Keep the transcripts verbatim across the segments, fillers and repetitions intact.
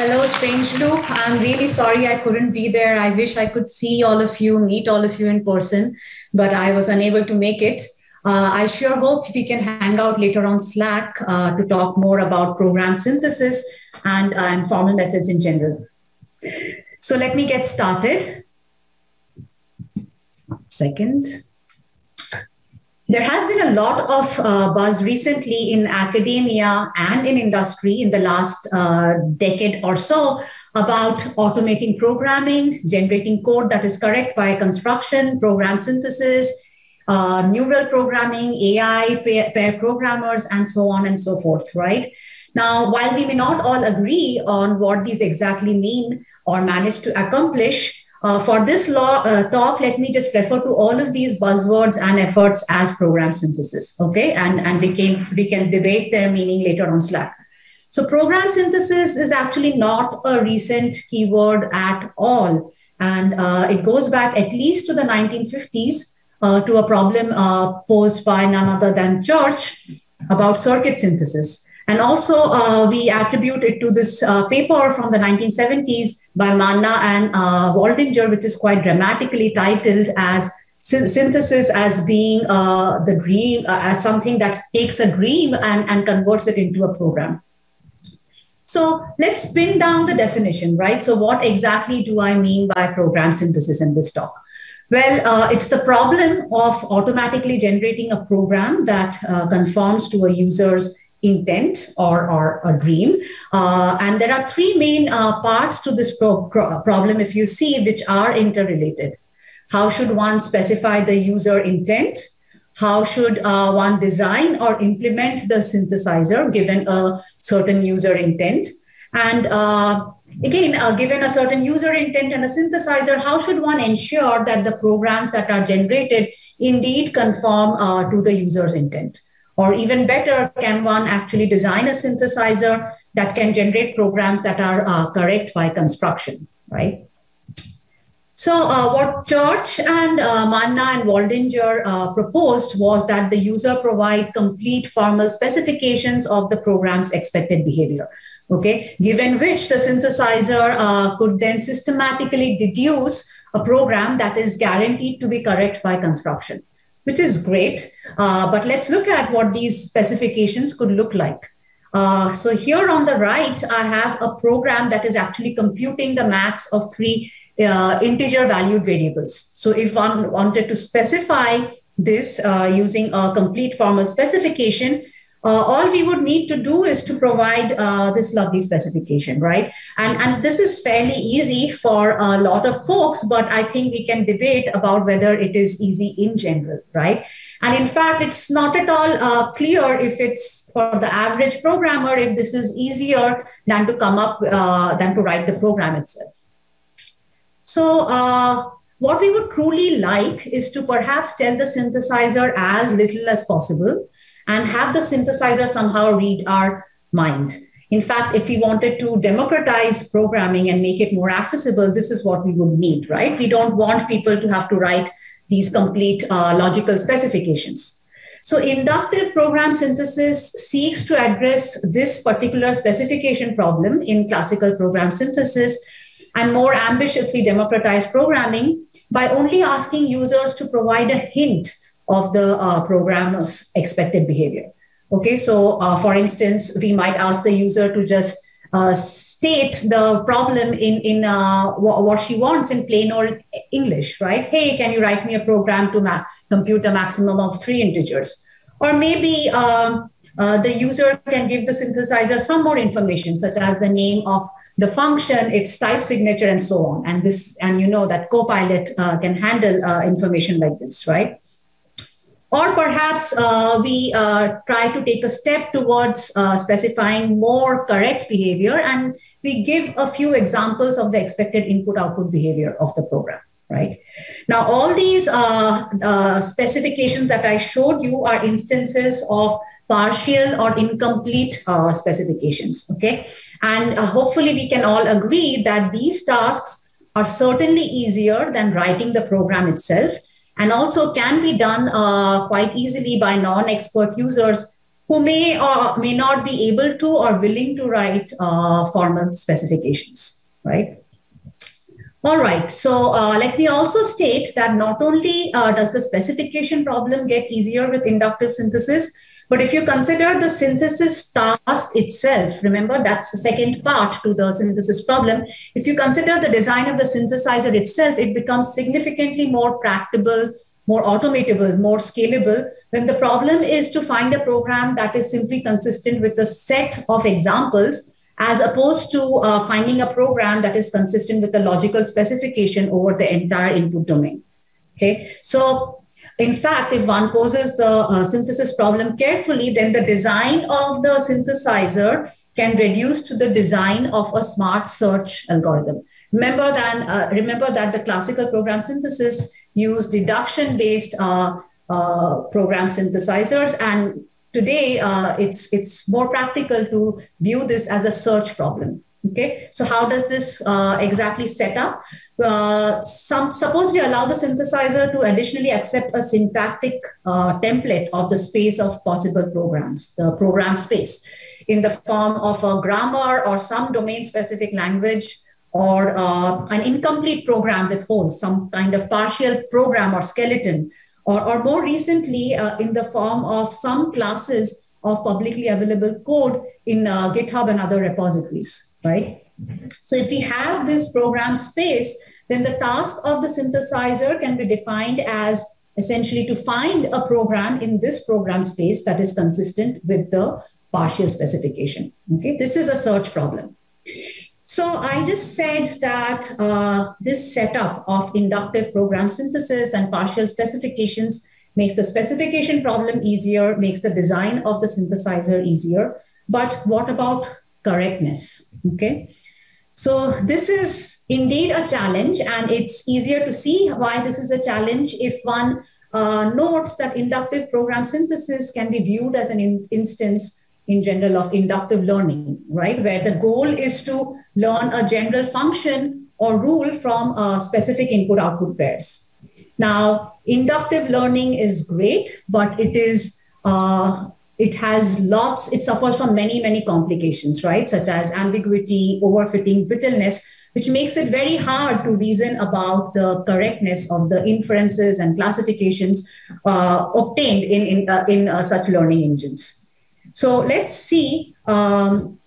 Hello, Strange Loop. I'm really sorry I couldn't be there. I wish I could see all of you, meet all of you in person, but I was unable to make it. Uh, I sure hope we can hang out later on Slack uh, to talk more about program synthesis and, uh, and formal methods in general. So let me get started. Second. There has been a lot of uh, buzz recently in academia and in industry in the last uh, decade or so about automating programming, generating code that is correct by construction, program synthesis, uh, neural programming, A I, pair, pair programmers, and so on and so forth, right? Now, while we may not all agree on what these exactly mean or manage to accomplish, Uh, for this law, uh, talk, let me just refer to all of these buzzwords and efforts as program synthesis, okay? And, and we, can, we can debate their meaning later on Slack. So program synthesis is actually not a recent keyword at all. And uh, it goes back at least to the nineteen fifties uh, to a problem uh, posed by none other than Church about circuit synthesis. And also, uh, we attribute it to this uh, paper from the nineteen seventies by Manna and uh, Waldinger, which is quite dramatically titled as synthesis as being uh, the dream, uh, as something that takes a dream and, and converts it into a program. So let's pin down the definition, right? So what exactly do I mean by program synthesis in this talk? Well, uh, it's the problem of automatically generating a program that uh, conforms to a user's intent or, or a dream. Uh, and there are three main uh, parts to this pro pro problem, if you see, which are interrelated. How should one specify the user intent? How should uh, one design or implement the synthesizer given a certain user intent? And uh, again, uh, given a certain user intent and a synthesizer, how should one ensure that the programs that are generated indeed conform uh, to the user's intent? Or even better, can one actually design a synthesizer that can generate programs that are uh, correct by construction, right? So uh, what Church and uh, Manna and Waldinger uh, proposed was that the user provide complete formal specifications of the program's expected behavior, okay? Given which the synthesizer uh, could then systematically deduce a program that is guaranteed to be correct by construction, which is great, uh, but let's look at what these specifications could look like. Uh, so here on the right, I have a program that is actually computing the max of three uh, integer valued variables. So if one wanted to specify this uh, using a complete formal specification, uh, all we would need to do is to provide uh, this lovely specification, right? And, and this is fairly easy for a lot of folks, but I think we can debate about whether it is easy in general, right? And in fact, it's not at all uh, clear if it's for the average programmer, if this is easier than to come up, uh, than to write the program itself. So uh, what we would truly like is to perhaps tell the synthesizer as little as possible and have the synthesizer somehow read our mind. In fact, if we wanted to democratize programming and make it more accessible, this is what we would need, right? We don't want people to have to write these complete uh, logical specifications. So inductive program synthesis seeks to address this particular specification problem in classical program synthesis and more ambitiously democratize programming by only asking users to provide a hint of the uh, programmer's expected behavior. Okay, so uh, for instance, we might ask the user to just uh, state the problem in, in uh, what she wants in plain old English, right? Hey, can you write me a program to ma compute the maximum of three integers? Or maybe um, uh, the user can give the synthesizer some more information, such as the name of the function, its type signature, and so on. And this, and you know that Copilot uh, can handle uh, information like this, right? Or perhaps uh, we uh, try to take a step towards uh, specifying more correct behavior, and we give a few examples of the expected input-output behavior of the program, right? Now, all these uh, uh, specifications that I showed you are instances of partial or incomplete uh, specifications, okay? And uh, hopefully we can all agree that these tasks are certainly easier than writing the program itself, and also can be done uh, quite easily by non-expert users who may or may not be able to or willing to write uh, formal specifications, right? All right, so uh, let me also state that not only uh, does the specification problem get easier with inductive synthesis, but if you consider the synthesis task itself, remember that's the second part to the synthesis problem. If you consider the design of the synthesizer itself, it becomes significantly more tractable, more automatable, more scalable when the problem is to find a program that is simply consistent with the set of examples, as opposed to uh, finding a program that is consistent with the logical specification over the entire input domain. Okay, so in fact, if one poses the uh, synthesis problem carefully, then the design of the synthesizer can reduce to the design of a smart search algorithm. Remember that, uh, remember that the classical program synthesis used deduction-based uh, uh, program synthesizers, and today, uh, it's, it's more practical to view this as a search problem. Okay, so how does this uh, exactly set up? Uh, some, suppose we allow the synthesizer to additionally accept a syntactic uh, template of the space of possible programs, the program space, in the form of a grammar or some domain-specific language, or uh, an incomplete program with holes, some kind of partial program or skeleton, Or, or more recently, uh, in the form of some classes of publicly available code in uh, GitHub and other repositories, right? So if we have this program space, then the task of the synthesizer can be defined as essentially to find a program in this program space that is consistent with the partial specification, okay? This is a search problem. So I just said that uh, this setup of inductive program synthesis and partial specifications makes the specification problem easier, makes the design of the synthesizer easier. But what about correctness? Okay, so this is indeed a challenge, and it's easier to see why this is a challenge if one uh, notes that inductive program synthesis can be viewed as an in instance in general of inductive learning, right? Where the goal is to learn a general function or rule from uh, specific input-output pairs. Now, inductive learning is great, but it is, uh, it has lots, it suffers from many, many complications, right? Such as ambiguity, overfitting, brittleness, which makes it very hard to reason about the correctness of the inferences and classifications uh, obtained in, in, uh, in uh, such learning engines. So let's see um,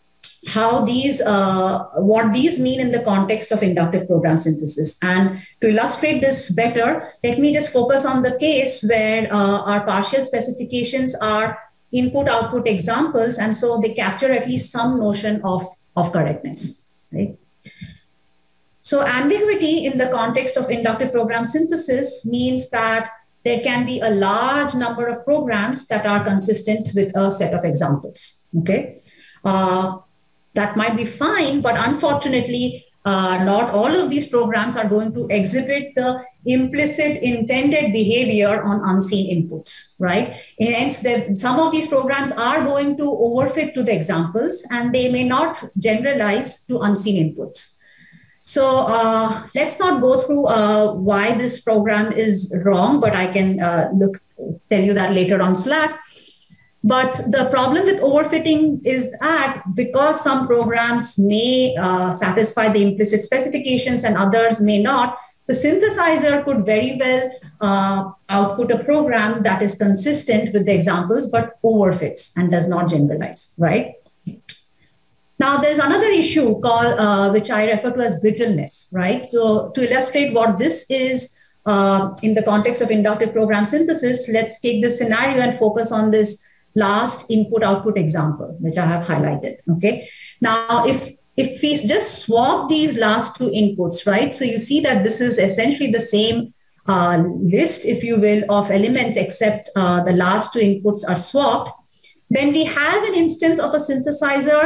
how these, uh, what these mean in the context of inductive program synthesis. And to illustrate this better, let me just focus on the case where uh, our partial specifications are input-output examples, and so they capture at least some notion of, of correctness, right? So ambiguity in the context of inductive program synthesis means that there can be a large number of programs that are consistent with a set of examples, okay? Uh, that might be fine, but unfortunately, uh, not all of these programs are going to exhibit the implicit intended behavior on unseen inputs, right? And hence, the, some of these programs are going to overfit to the examples, and they may not generalize to unseen inputs. So uh, let's not go through uh, why this program is wrong, but I can uh, look, tell you that later on Slack. But the problem with overfitting is that because some programs may uh, satisfy the implicit specifications and others may not, the synthesizer could very well uh, output a program that is consistent with the examples, but overfits and does not generalize, right? Now, there's another issue called, uh, which I refer to as brittleness, right? So to illustrate what this is uh, in the context of inductive program synthesis, let's take this scenario and focus on this last input-output example, which I have highlighted, okay? Now, if, if we just swap these last two inputs, right? So you see that this is essentially the same uh, list, if you will, of elements, except uh, the last two inputs are swapped. Then we have an instance of a synthesizer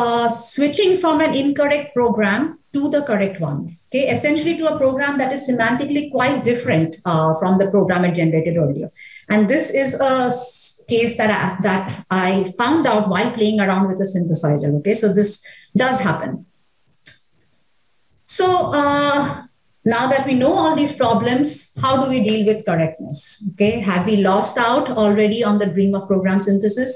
Uh, switching from an incorrect program to the correct one, okay? Essentially to a program that is semantically quite different uh, from the program it generated earlier. And this is a case that I, that I found out while playing around with the synthesizer, okay? So this does happen. So uh, now that we know all these problems, how do we deal with correctness, okay? Have we lost out already on the dream of program synthesis?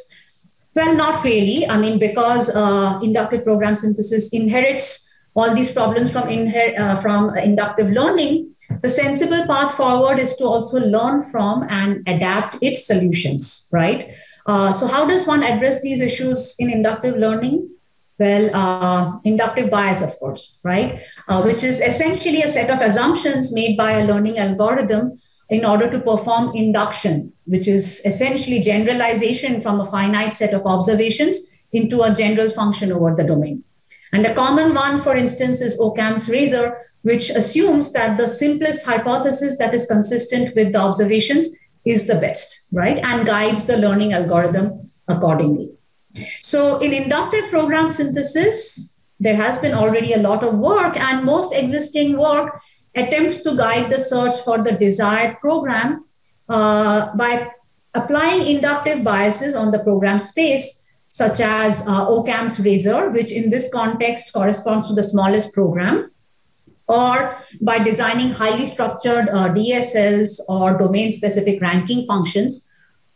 Well, not really. I mean, because uh, inductive program synthesis inherits all these problems from, inher uh, from inductive learning, the sensible path forward is to also learn from and adapt its solutions, right? Uh, so how does one address these issues in inductive learning? Well, uh, inductive bias, of course, right? Uh, which is essentially a set of assumptions made by a learning algorithm in order to perform induction, which is essentially generalization from a finite set of observations into a general function over the domain. And a common one, for instance, is Occam's razor, which assumes that the simplest hypothesis that is consistent with the observations is the best, right? And guides the learning algorithm accordingly. So in inductive program synthesis, there has been already a lot of work, and most existing work attempts to guide the search for the desired program uh, by applying inductive biases on the program space, such as uh, Occam's razor, which in this context corresponds to the smallest program, or by designing highly structured uh, D S Ls or domain-specific ranking functions,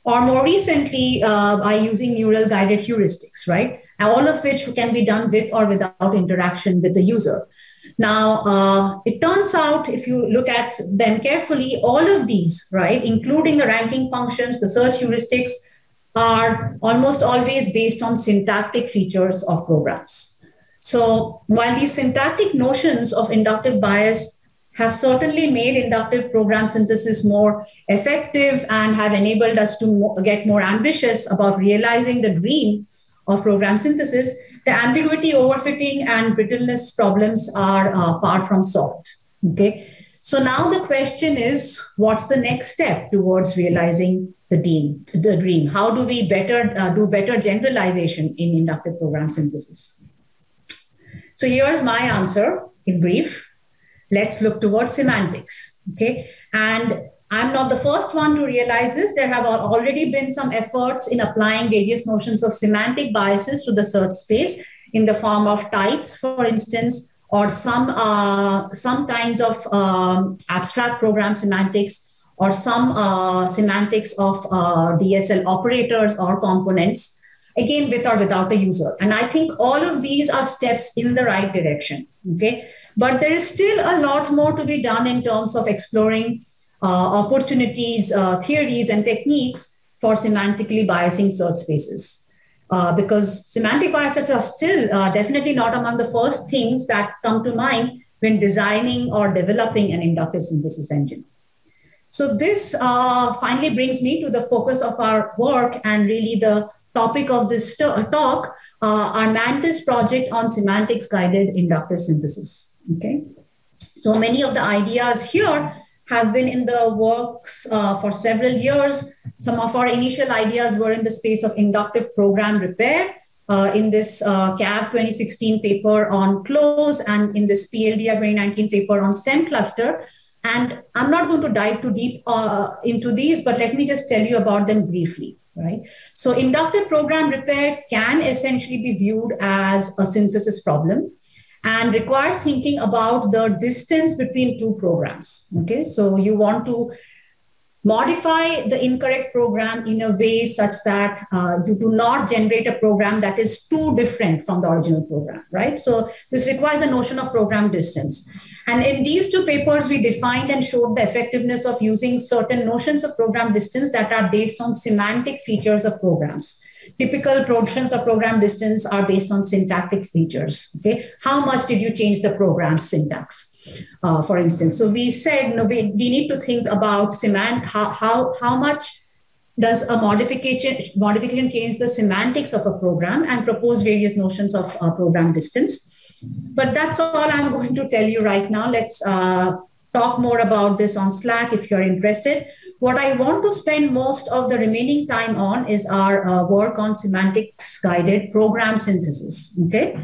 or more recently uh, by using neural guided heuristics, right? Now, all of which can be done with or without interaction with the user. Now, uh, it turns out, if you look at them carefully, all of these, right, including the ranking functions, the search heuristics, are almost always based on syntactic features of programs. So while these syntactic notions of inductive bias have certainly made inductive program synthesis more effective and have enabled us to get more ambitious about realizing the dream of program synthesis, the ambiguity, overfitting, and brittleness problems are uh, far from solved. Okay, so now the question is, what's the next step towards realizing the dream? The dream. How do we better uh, do better generalization in inductive program synthesis? So here's my answer in brief. Let's look towards semantics. Okay, and I'm not the first one to realize this. There have already been some efforts in applying various notions of semantic biases to the search space in the form of types, for instance, or some, uh, some kinds of um, abstract program semantics, or some uh, semantics of uh, D S L operators or components, again, with or without a user. And I think all of these are steps in the right direction, okay? But there is still a lot more to be done in terms of exploring Uh, opportunities, uh, theories, and techniques for semantically biasing search spaces. Uh, because semantic biases are still uh, definitely not among the first things that come to mind when designing or developing an inductive synthesis engine. So this uh, finally brings me to the focus of our work and really the topic of this talk, uh, our Mantis project on semantics-guided inductive synthesis. Okay, so many of the ideas here have been in the works uh, for several years. Some of our initial ideas were in the space of inductive program repair uh, in this uh, C A V twenty sixteen paper on CLOSE and in this P L D I twenty nineteen paper on S E M cluster. And I'm not going to dive too deep uh, into these, but let me just tell you about them briefly, right? So inductive program repair can essentially be viewed as a synthesis problem and requires thinking about the distance between two programs, okay? So you want to modify the incorrect program in a way such that uh, you do not generate a program that is too different from the original program, right? So this requires a notion of program distance. And in these two papers, we defined and showed the effectiveness of using certain notions of program distance that are based on semantic features of programs. Typical notions of program distance are based on syntactic features. Okay, how much did you change the program syntax, uh, for instance? So we said, no, we, we need to think about semant how, how how much does a modification modification change the semantics of a program, and propose various notions of uh, program distance. But that's all I'm going to tell you right now. Let's uh, talk more about this on Slack if you're interested. What I want to spend most of the remaining time on is our uh, work on semantics-guided program synthesis, okay?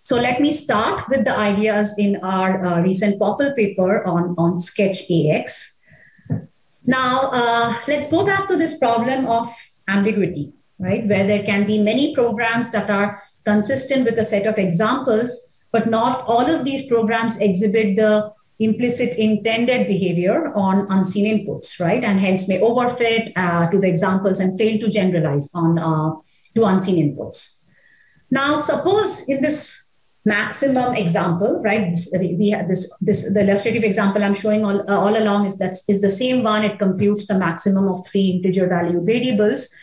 So let me start with the ideas in our uh, recent P O P L paper on, on Sketch A X. Now, uh, let's go back to this problem of ambiguity, right? Where there can be many programs that are consistent with a set of examples, but not all of these programs exhibit the implicit intended behavior on unseen inputs, right? And hence may overfit uh, to the examples and fail to generalize on uh, to unseen inputs. Now, suppose in this maximum example, right? This, we have this this the illustrative example I'm showing all uh, all along is that is the same one. It computes the maximum of three integer value variables.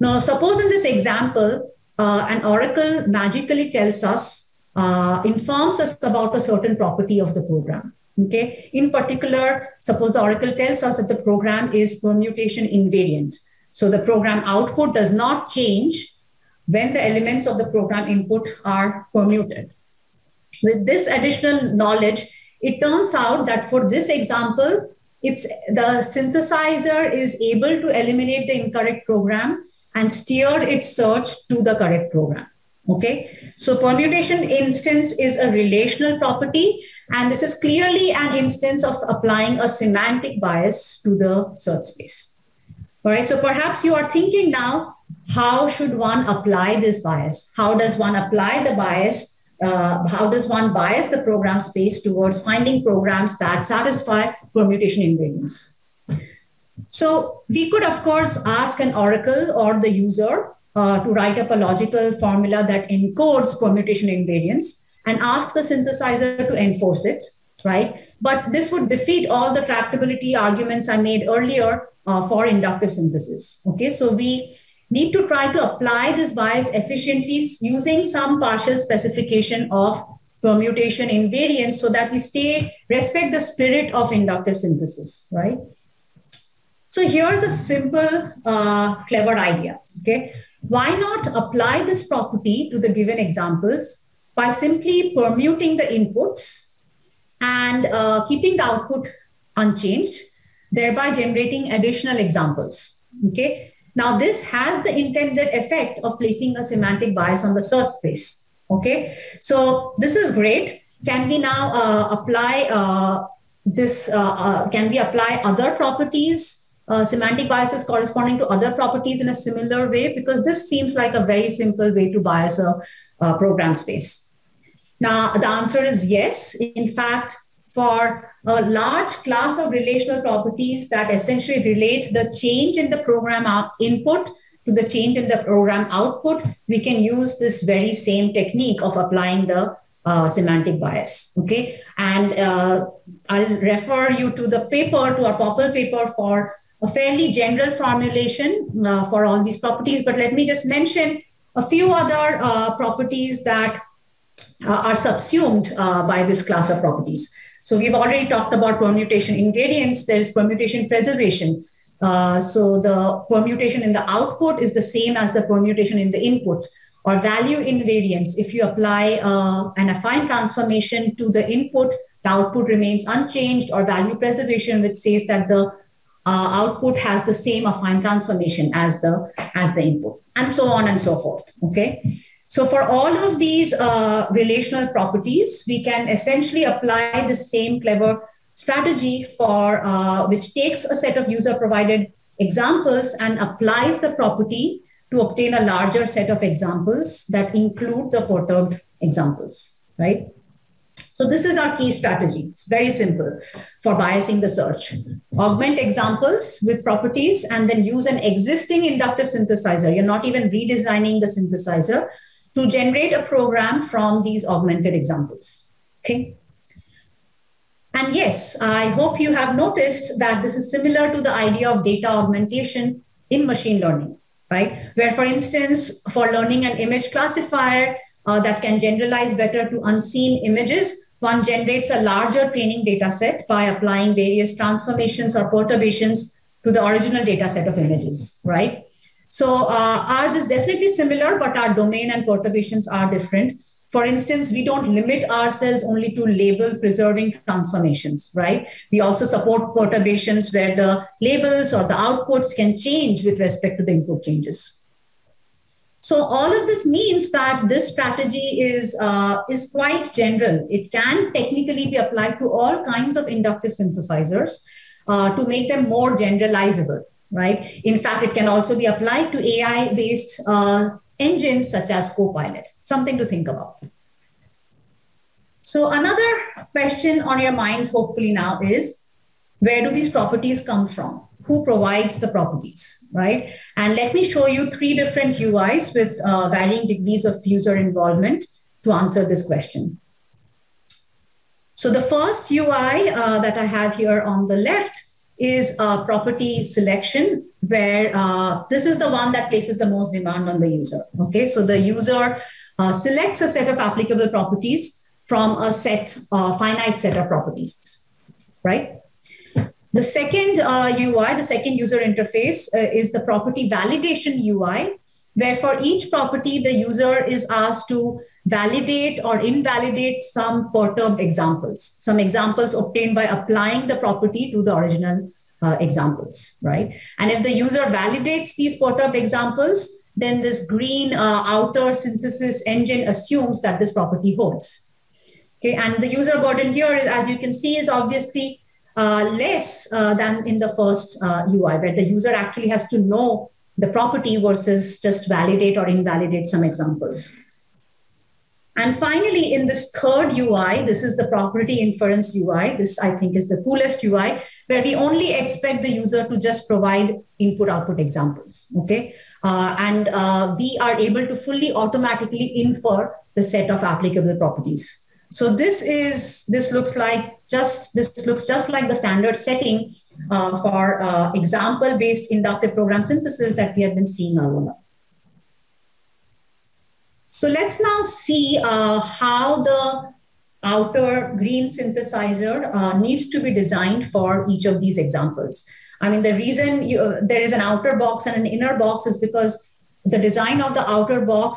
Now, suppose in this example, uh, an oracle magically tells us, uh, informs us about a certain property of the program. Okay. In particular, suppose the oracle tells us that the program is permutation invariant. So the program output does not change when the elements of the program input are permuted. With this additional knowledge, it turns out that for this example, it's the synthesizer is able to eliminate the incorrect program and steer its search to the correct program. Okay, so permutation instance is a relational property, and this is clearly an instance of applying a semantic bias to the search space. All right, so perhaps you are thinking now, how should one apply this bias? How does one apply the bias? Uh, how does one bias the program space towards finding programs that satisfy permutation invariance? So we could, of course, ask an oracle or the user Uh, to write up a logical formula that encodes permutation invariance and ask the synthesizer to enforce it, right? But this would defeat all the tractability arguments I made earlier uh, for inductive synthesis, okay? So we need to try to apply this bias efficiently using some partial specification of permutation invariance so that we stay, respect the spirit of inductive synthesis, right? So here's a simple, uh, clever idea, okay? Why not apply this property to the given examples by simply permuting the inputs and uh, keeping the output unchanged, thereby generating additional examples, okay? Now, this has the intended effect of placing a semantic bias on the search space, okay? So this is great. Can we now uh, apply uh, this, uh, uh, can we apply other properties, Uh, semantic biases corresponding to other properties in a similar way, because this seems like a very simple way to bias a, a program space. Now, the answer is yes. In fact, for a large class of relational properties that essentially relate the change in the program input to the change in the program output, we can use this very same technique of applying the Uh, semantic bias, okay? And uh, I'll refer you to the paper, to our P O P L paper for a fairly general formulation uh, for all these properties, but let me just mention a few other uh, properties that uh, are subsumed uh, by this class of properties. So we've already talked about permutation invariance, there's permutation preservation. Uh, so the permutation in the output is the same as the permutation in the input. Or value invariance, if you apply uh, an affine transformation to the input, the output remains unchanged, or value preservation, which says that the uh, output has the same affine transformation as the, as the input, and so on and so forth, okay? So for all of these uh, relational properties, we can essentially apply the same clever strategy for, uh, which takes a set of user-provided examples and applies the property to obtain a larger set of examples that include the perturbed examples, right? So this is our key strategy. It's very simple for biasing the search. Augment examples with properties and then use an existing inductive synthesizer. You're not even redesigning the synthesizer to generate a program from these augmented examples, okay? And yes, I hope you have noticed that this is similar to the idea of data augmentation in machine learning. Right? Where, for instance, for learning an image classifier uh, that can generalize better to unseen images, one generates a larger training data set by applying various transformations or perturbations to the original data set of images, right? So uh, ours is definitely similar, but our domain and perturbations are different. For instance, we don't limit ourselves only to label preserving transformations, right? We also support perturbations where the labels or the outputs can change with respect to the input changes. So all of this means that this strategy is, uh, is quite general. It can technically be applied to all kinds of inductive synthesizers uh, to make them more generalizable, right? In fact, it can also be applied to A I-based uh, engines such as Copilot, something to think about. So another question on your minds hopefully now is, where do these properties come from? Who provides the properties, right? And let me show you three different U Is with uh, varying degrees of user involvement to answer this question. So the first U I uh, that I have here on the left is uh, property selection, where uh, this is the one that places the most demand on the user. Okay, so the user uh, selects a set of applicable properties from a set, uh, finite set of properties, right? The second uh, U I, the second user interface uh, is the property validation U I, where for each property, the user is asked to validate or invalidate some perturbed examples, some examples obtained by applying the property to the original uh, examples, right? And if the user validates these perturbed examples, then this green uh, outer synthesis engine assumes that this property holds. Okay, and the user burden here, is, as you can see, is obviously Uh, less uh, than in the first uh, U I, where the user actually has to know the property versus just validate or invalidate some examples. And finally, in this third U I, this is the property inference U I. This, I think, is the coolest U I, where we only expect the user to just provide input-output examples, okay? Uh, and uh, we are able to fully automatically infer the set of applicable properties. So this is, this looks like just, this looks just like the standard setting uh, for uh, example-based inductive program synthesis that we have been seeing earlier. So let's now see uh, how the outer green synthesizer uh, needs to be designed for each of these examples. I mean, the reason you, uh, there is an outer box and an inner box is because the design of the outer box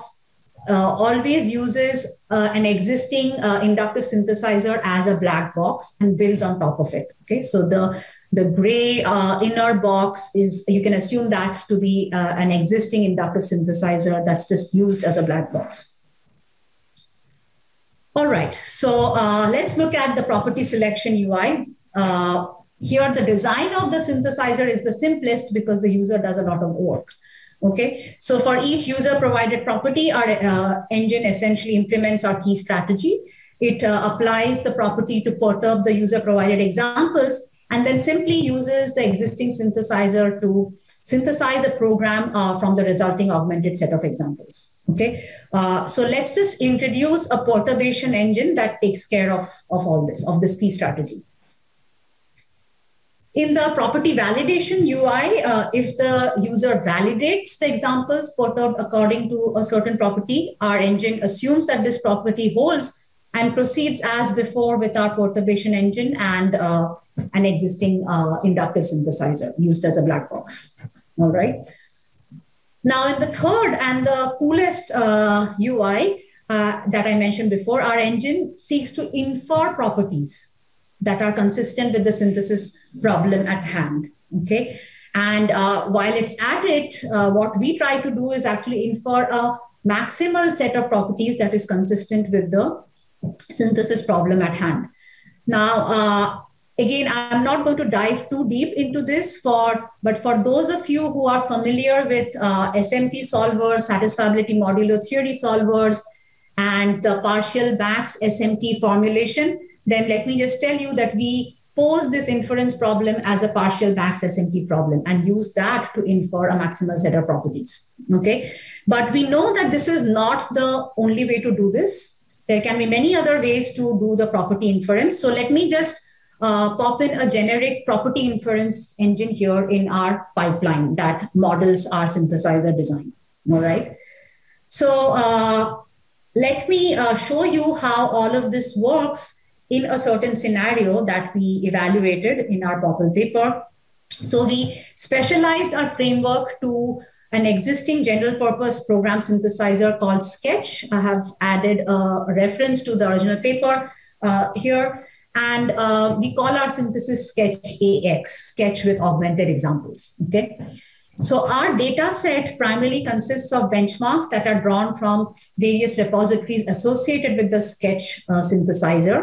Uh, always uses uh, an existing uh, inductive synthesizer as a black box and builds on top of it. Okay, so the, the gray uh, inner box is, you can assume that to be uh, an existing inductive synthesizer that's just used as a black box. All right, so uh, let's look at the property selection U I. Uh, here, the design of the synthesizer is the simplest because the user does a lot of work. Okay, so for each user provided property, our uh, engine essentially implements our key strategy. It uh, applies the property to perturb the user provided examples and then simply uses the existing synthesizer to synthesize a program uh, from the resulting augmented set of examples. Okay, uh, so let's just introduce a perturbation engine that takes care of, of all this, of this key strategy. In the property validation U I, uh, if the user validates the examples perturbed according to a certain property, our engine assumes that this property holds and proceeds as before with our perturbation engine and uh, an existing uh, inductive synthesizer used as a black box. All right. Now, in the third and the coolest uh, U I uh, that I mentioned before, our engine seeks to infer properties that are consistent with the synthesis problem at hand, okay? And uh, while it's at it, uh, what we try to do is actually infer a maximal set of properties that is consistent with the synthesis problem at hand. Now, uh, again, I'm not going to dive too deep into this, for, but for those of you who are familiar with uh, S M T solvers, satisfiability modulo theory solvers, and the partial Bax S M T formulation, then let me just tell you that we pose this inference problem as a partial Bax S M T problem and use that to infer a maximal set of properties, okay? But we know that this is not the only way to do this. There can be many other ways to do the property inference. So let me just uh, pop in a generic property inference engine here in our pipeline that models our synthesizer design, all right? So uh, let me uh, show you how all of this works in a certain scenario that we evaluated in our P O P L paper. So we specialized our framework to an existing general purpose program synthesizer called Sketch. I have added a reference to the original paper uh, here. And uh, we call our synthesis Sketch A X, Sketch with augmented examples, okay? So our data set primarily consists of benchmarks that are drawn from various repositories associated with the Sketch uh, synthesizer,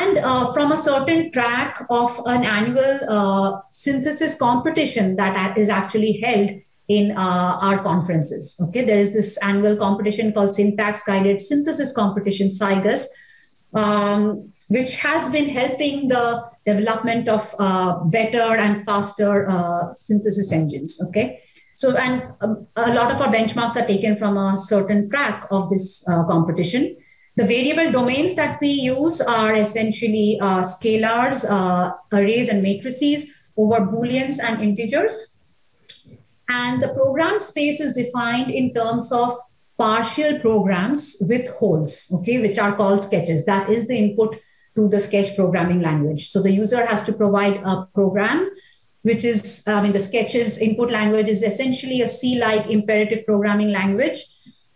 and uh, from a certain track of an annual uh, synthesis competition that is actually held in uh, our conferences. Okay, there is this annual competition called Syntax Guided Synthesis Competition, CyGUS, um, which has been helping the development of uh, better and faster uh, synthesis engines, okay? So, and um, a lot of our benchmarks are taken from a certain track of this uh, competition. The variable domains that we use are essentially uh, scalars, uh, arrays and matrices over Booleans and integers. And the program space is defined in terms of partial programs with holds, okay, which are called sketches. That is the input to the sketch programming language. So the user has to provide a program, which is, I mean, the sketches input language is essentially a C-like imperative programming language,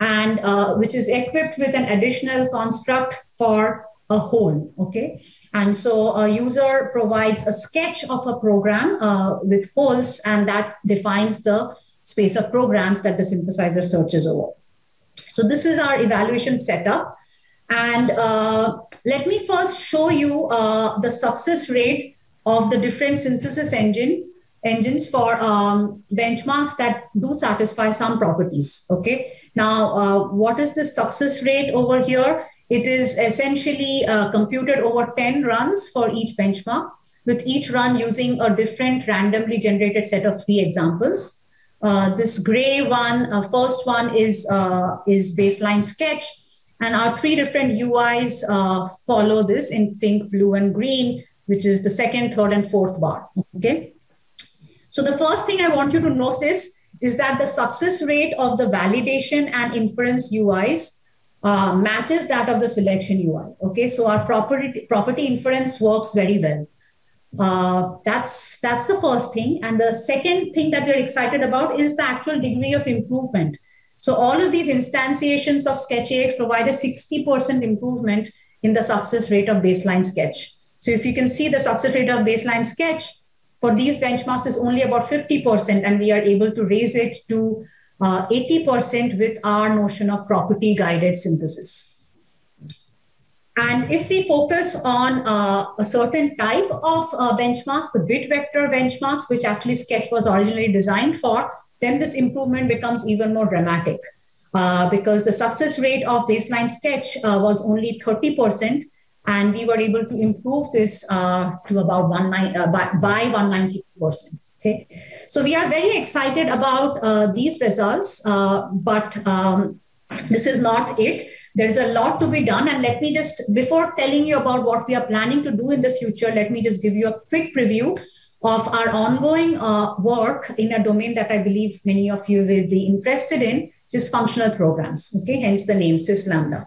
and uh, which is equipped with an additional construct for a hold, okay? And so a user provides a sketch of a program uh, with holds, and that defines the space of programs that the synthesizer searches over. So this is our evaluation setup. And uh, let me first show you uh, the success rate of the different synthesis engine engines for um, benchmarks that do satisfy some properties, okay? Now, uh, what is the success rate over here? It is essentially uh, computed over ten runs for each benchmark, with each run using a different randomly generated set of three examples. Uh, this gray one, uh, first one is, uh, is baseline sketch, and our three different U Is uh, follow this in pink, blue, and green, which is the second, third, and fourth bar, okay? So the first thing I want you to notice is that the success rate of the validation and inference U Is uh, matches that of the selection U I, okay? So our property, property inference works very well. Uh, that's, that's the first thing. And the second thing that we're excited about is the actual degree of improvement. So all of these instantiations of Sketch A X provide a sixty percent improvement in the success rate of baseline sketch. So if you can see, the success rate of baseline sketch for these benchmarks is only about fifty percent, and we are able to raise it to uh, eighty percent with our notion of property-guided synthesis. And if we focus on uh, a certain type of uh, benchmarks, the bit vector benchmarks, which actually Sketch was originally designed for, then this improvement becomes even more dramatic uh, because the success rate of baseline sketch uh, was only thirty percent, and we were able to improve this uh, to about one, uh, by, by one hundred ninety percent. Okay, so we are very excited about uh, these results, uh, but um, this is not it. There is a lot to be done. And let me just, before telling you about what we are planning to do in the future, let me just give you a quick preview of our ongoing uh, work in a domain that I believe many of you will be interested in, just functional programs, okay? Hence the name SysLambda.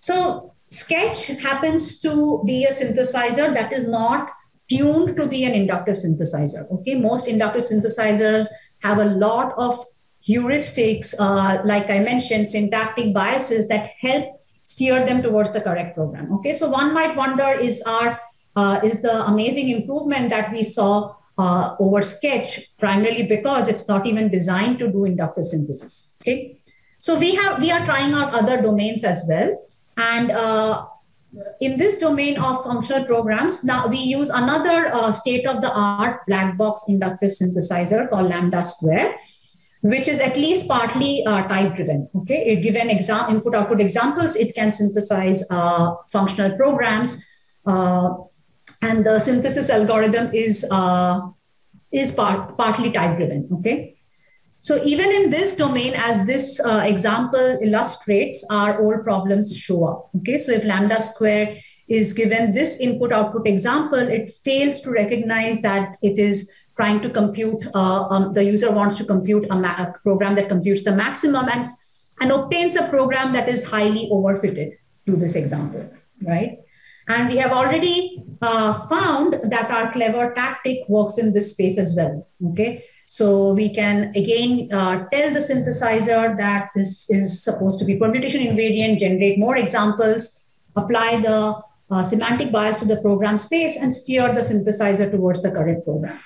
So Sketch happens to be a synthesizer that is not tuned to be an inductive synthesizer, okay? Most inductive synthesizers have a lot of heuristics, uh, like I mentioned, syntactic biases that help steer them towards the correct program, okay? So one might wonder, is our Uh, is the amazing improvement that we saw uh, over Sketch primarily because it's not even designed to do inductive synthesis, okay? So we have we are trying out other domains as well. And uh, in this domain of functional programs, now we use another uh, state-of-the-art black box inductive synthesizer called Lambda Square, which is at least partly uh, type-driven, okay? It given exa input-output examples, it can synthesize uh, functional programs, uh, and the synthesis algorithm is, uh, is part, partly type-driven, okay? So even in this domain, as this uh, example illustrates, our old problems show up, okay? So if Lambda Square is given this input-output example, it fails to recognize that it is trying to compute, uh, um, the user wants to compute a, a program that computes the maximum and, and obtains a program that is highly overfitted to this example, right? And we have already uh, found that our clever tactic works in this space as well, okay? So we can, again, uh, tell the synthesizer that this is supposed to be permutation invariant, generate more examples, apply the uh, semantic bias to the program space, and steer the synthesizer towards the correct program.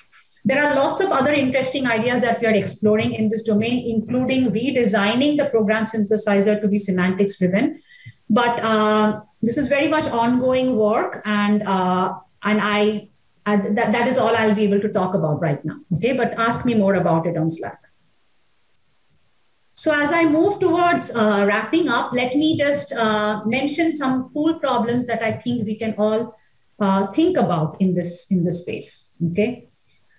There are lots of other interesting ideas that we are exploring in this domain, including redesigning the program synthesizer to be semantics driven. But uh, this is very much ongoing work, and uh, and I, I th that is all I'll be able to talk about right now. Okay, but ask me more about it on Slack. So as I move towards uh, wrapping up, let me just uh, mention some cool problems that I think we can all uh, think about in this, in this space, okay?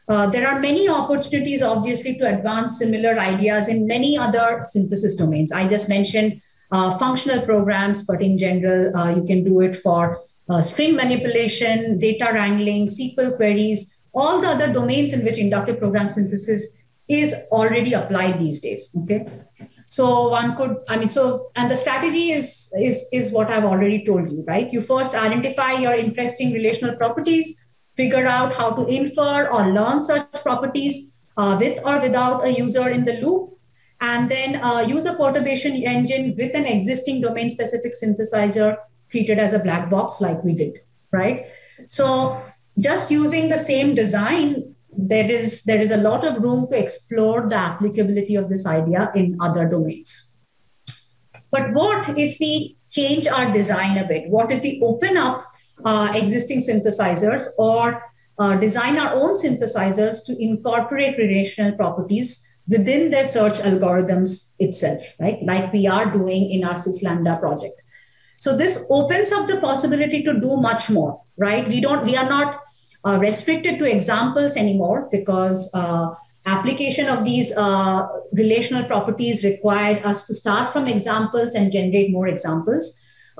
Uh, there are many opportunities, obviously, to advance similar ideas in many other synthesis domains. I just mentioned uh, functional programs, but in general, uh, you can do it for uh, string manipulation, data wrangling, S Q L queries, all the other domains in which inductive program synthesis is already applied these days, okay? So one could, I mean, so, and the strategy is, is, is what I've already told you, right? You first identify your interesting relational properties, figure out how to infer or learn such properties uh, with or without a user in the loop, and then uh, use a perturbation engine with an existing domain-specific synthesizer treated as a black box like we did, right? So just using the same design, there is, there is a lot of room to explore the applicability of this idea in other domains. But what if we change our design a bit? What if we open up Uh, existing synthesizers or uh, design our own synthesizers to incorporate relational properties within their search algorithms itself, right? Like we are doing in our SysLambda project. So this opens up the possibility to do much more, right? We don't, we are not uh, restricted to examples anymore because uh, application of these uh, relational properties required us to start from examples and generate more examples.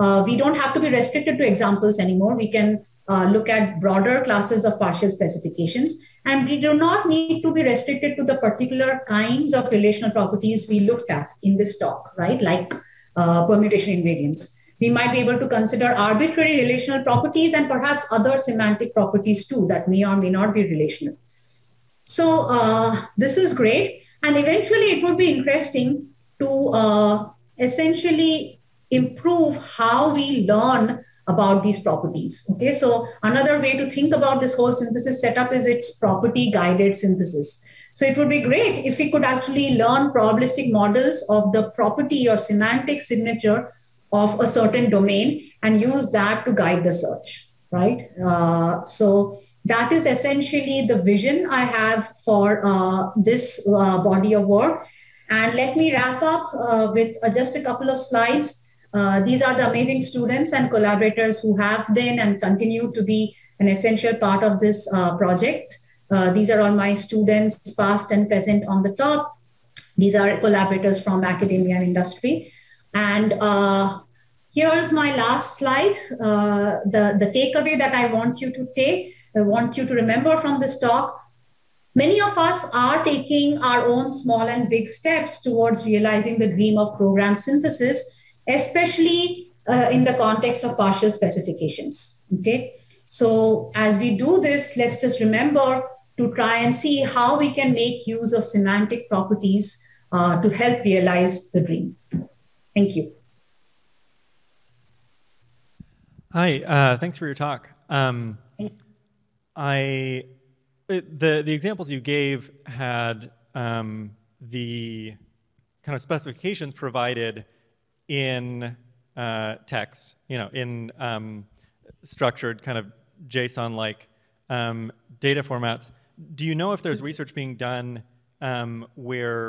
Uh, we don't have to be restricted to examples anymore. We can uh, look at broader classes of partial specifications, and we do not need to be restricted to the particular kinds of relational properties we looked at in this talk, right? Like uh, permutation invariance. We might be able to consider arbitrary relational properties and perhaps other semantic properties too that may or may not be relational. So uh, this is great. And eventually it would be interesting to uh, essentially improve how we learn about these properties, okay? So another way to think about this whole synthesis setup is its property-guided synthesis. So it would be great if we could actually learn probabilistic models of the property or semantic signature of a certain domain and use that to guide the search, right? Uh, so that is essentially the vision I have for uh, this uh, body of work. And let me wrap up uh, with uh, just a couple of slides. Uh, these are the amazing students and collaborators who have been and continue to be an essential part of this uh, project. Uh, these are all my students, past and present, on the top. These are collaborators from academia and industry. And uh, here's my last slide. Uh, the, the takeaway that I want you to take, I want you to remember from this talk. Many of us are taking our own small and big steps towards realizing the dream of program synthesis, especially uh, in the context of partial specifications, okay? So as we do this, let's just remember to try and see how we can make use of semantic properties uh, to help realize the dream. Thank you. Hi, uh, thanks for your talk. Um, I, it, the, the examples you gave had um, the kind of specifications provided in uh, text, you know, in um, structured kind of JSON-like um, data formats. Do you know if there's research being done um, where,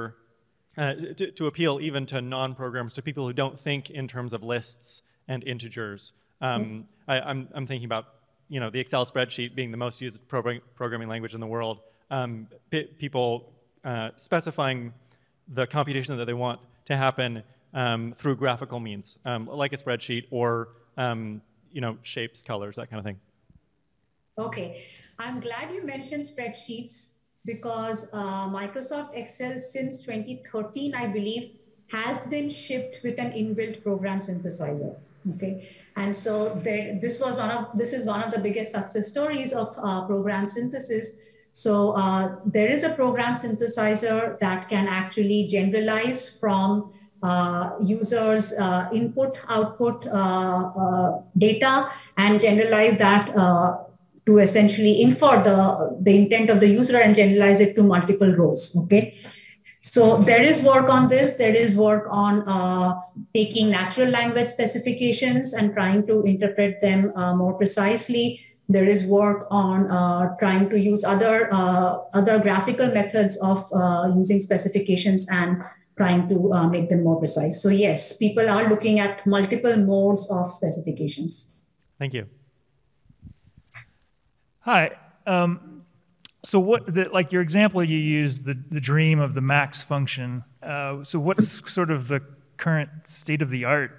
uh, to, to appeal even to non-programs, to people who don't think in terms of lists and integers? Um, I, I'm, I'm thinking about, you know, the Excel spreadsheet being the most used program, programming language in the world. Um, people uh, specifying the computation that they want to happen Um, through graphical means, um, like a spreadsheet or, um, you know, shapes, colors, that kind of thing. Okay. I'm glad you mentioned spreadsheets because uh, Microsoft Excel since twenty thirteen, I believe, has been shipped with an inbuilt program synthesizer. Okay. And so there, this was one of, this is one of the biggest success stories of uh, program synthesis. So uh, there is a program synthesizer that can actually generalize from Uh, users' uh, input, output uh, uh, data and generalize that uh, to essentially infer the, the intent of the user and generalize it to multiple rows, okay? So there is work on this. There is work on uh, taking natural language specifications and trying to interpret them uh, more precisely. There is work on uh, trying to use other, uh, other graphical methods of uh, using specifications and trying to uh, make them more precise. So yes, people are looking at multiple modes of specifications. Thank you. Hi. Um, so what, the, like your example you used, the, the dream of the max function. Uh, so what's sort of the current state of the art,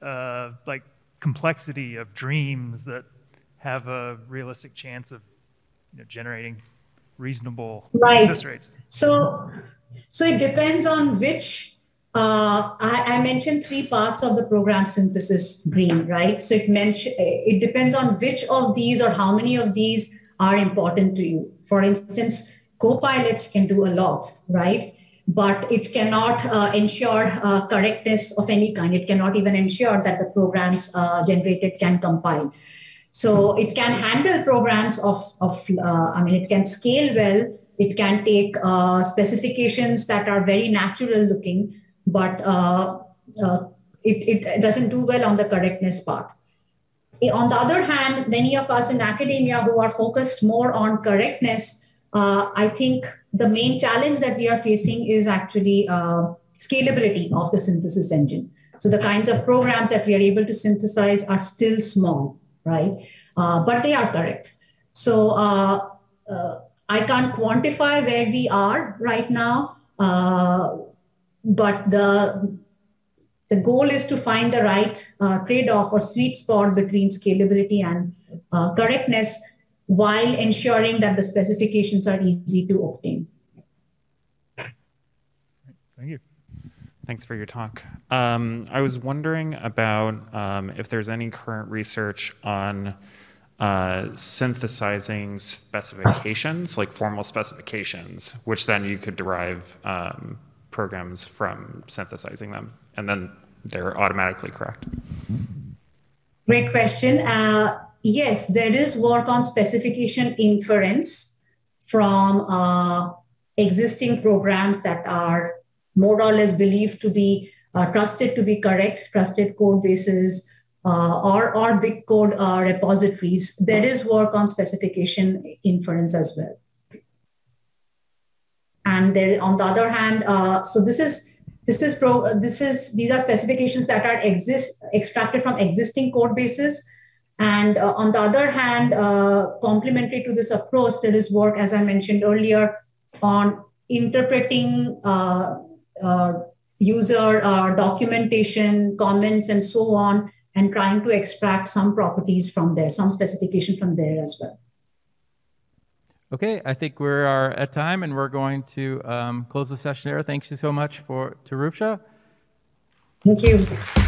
uh, like complexity of dreams that have a realistic chance of you know, generating reasonable right. success rates? So, so it depends on which, uh, I, I mentioned three parts of the program synthesis dream, right? So it, it depends on which of these or how many of these are important to you. For instance, Copilot can do a lot, right? But it cannot uh, ensure uh, correctness of any kind. It cannot even ensure that the programs uh, generated can compile. So it can handle programs of, of uh, I mean, it can scale well. It can take uh, specifications that are very natural looking, but uh, uh, it, it doesn't do well on the correctness part. On the other hand, many of us in academia who are focused more on correctness, uh, I think the main challenge that we are facing is actually uh, scalability of the synthesis engine. So the kinds of programs that we are able to synthesize are still small, right? Uh, but they are correct. So uh, uh, I can't quantify where we are right now, uh, but the The goal is to find the right uh, trade-off or sweet spot between scalability and uh, correctness while ensuring that the specifications are easy to obtain. Thank you. Thanks for your talk. Um, I was wondering about um, if there's any current research on uh, synthesizing specifications, like formal specifications, which then you could derive um, programs from synthesizing them, and then they're automatically correct. Great question. Uh, yes, there is work on specification inference from uh, existing programs that are more or less believed to be uh, trusted to be correct, trusted code bases uh, or, or big code uh, repositories. There is work on specification inference as well. And there, on the other hand, uh, so this is this is pro, this is these are specifications that are exist extracted from existing code bases. And uh, on the other hand, uh, complementary to this approach, there is work, as I mentioned earlier, on interpreting uh, uh, user uh, documentation, comments, and so on, and trying to extract some properties from there, some specification from there as well. Okay, I think we are at time, and we're going to um, close the session there. Thanks you so much for to Roopsha. Thank you.